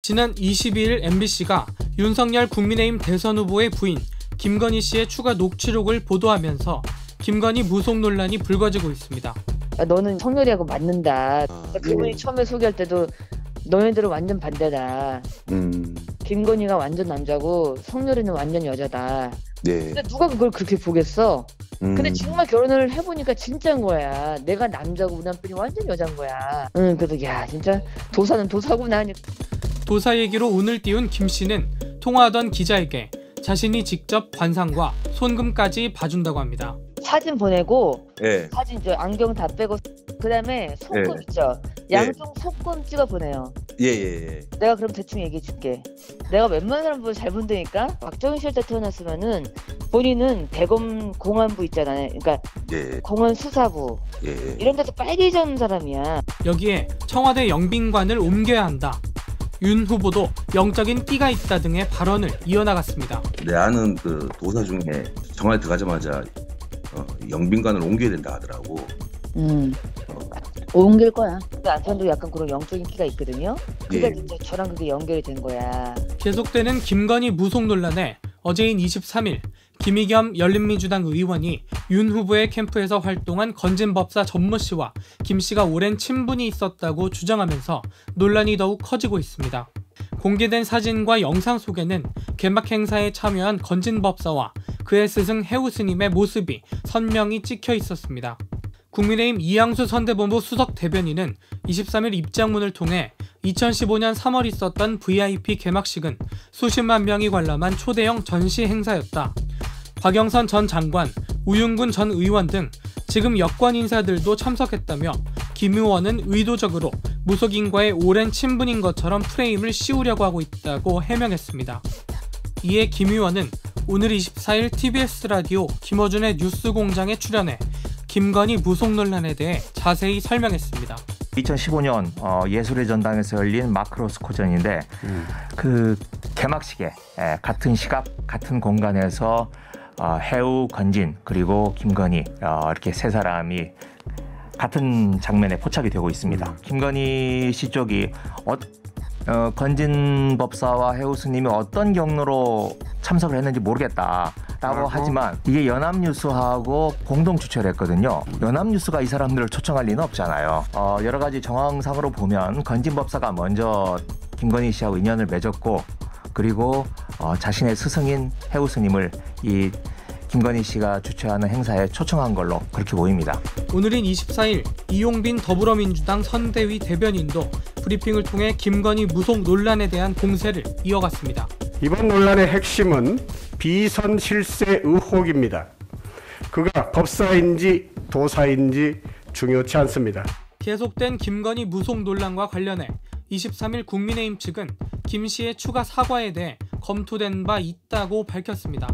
지난 22일 MBC가 윤석열 국민의힘 대선 후보의 부인 김건희 씨의 추가 녹취록을 보도하면서 김건희 무속 논란이 불거지고 있습니다. 너는 성렬이하고 맞는다. 그분이 처음에 소개할 때도 너네들은 완전 반대다. 김건희가 완전 남자고 성렬이는 완전 여자다. 네. 근데 누가 그걸 그렇게 보겠어? 근데 정말 결혼을 해보니까 진짜인 거야. 내가 남자고 우남편이 완전 여자인 거야. 그래서 야 진짜 도사는 도사구나. 도사 얘기로 운을 띄운 김 씨는 통화하던 기자에게 자신이 직접 관상과 손금까지 봐준다고 합니다. 사진 보내고 네. 사진 저 안경 다 빼고 그다음에 손금 네. 있죠. 양쪽 예. 손금 찍어 보내요. 예예예. 내가 그럼 대충 얘기해 줄게. 내가 웬만한 사람보다 잘 본다니까. 박정희 씨한테 태어났으면은 본인은 대검 공안부 있잖아요. 그러니까 예. 공안 수사부 예. 이런 데서 빨개지는 사람이야. 여기에 청와대 영빈관을 옮겨야 한다. 윤 후보도 영적인 끼가 있다 등의 발언을 이어나갔습니다. 내 아는 그 도사 중에 청와대 들어가자마자 영빈관을 옮겨야 된다 하더라고. 옮길 거야. 안편도 약간 그런 영적인 끼가 있거든요. 그게 진짜 예. 저랑 그게 연결이 된 거야. 계속되는 김건희 무속 논란에 어제인 23일 김의겸 열린민주당 의원이 윤 후보의 캠프에서 활동한 건진법사 전모 씨와 김 씨가 오랜 친분이 있었다고 주장하면서 논란이 더욱 커지고 있습니다. 공개된 사진과 영상 속에는 개막 행사에 참여한 건진법사와 그의 스승 해우 스님의 모습이 선명히 찍혀 있었습니다. 국민의힘 이양수 선대본부 수석 대변인은 23일 입장문을 통해 2015년 3월 있었던 VIP 개막식은 수십만 명이 관람한 초대형 전시 행사였다. 박영선 전 장관, 우윤근 전 의원 등 지금 여권 인사들도 참석했다며 김 의원은 의도적으로 무속인과의 오랜 친분인 것처럼 프레임을 씌우려고 하고 있다고 해명했습니다. 이에 김 의원은 오늘 24일 TBS라디오 김어준의 뉴스공장에 출연해 김건희 무속 논란에 대해 자세히 설명했습니다. 2015년 예술의 전당에서 열린 마크로스코전인데 그 개막식에 같은 시각, 같은 공간에서 해우, 건진 그리고 김건희 이렇게 세 사람이 같은 장면에 포착이 되고 있습니다. 김건희 씨 쪽이 건진 법사와 해우 스님이 어떤 경로로 참석을 했는지 모르겠다 라고 하지만 이게 연합뉴스하고 공동 주최를 했거든요. 연합뉴스가 이 사람들을 초청할 리는 없잖아요. 여러 가지 정황상으로 보면 건진법사가 먼저 김건희 씨하고 인연을 맺었고 그리고 자신의 스승인 해우 스님을 이 김건희 씨가 주최하는 행사에 초청한 걸로 그렇게 보입니다. 오늘인 24일 이용빈 더불어민주당 선대위 대변인도 브리핑을 통해 김건희 무속 논란에 대한 공세를 이어갔습니다. 이번 논란의 핵심은 비선 실세 의혹입니다. 그가 법사인지 도사인지 중요치 않습니다. 계속된 김건희 무속 논란과 관련해 23일 국민의힘 측은 김 씨의 추가 사과에 대해 검토된 바 있다고 밝혔습니다.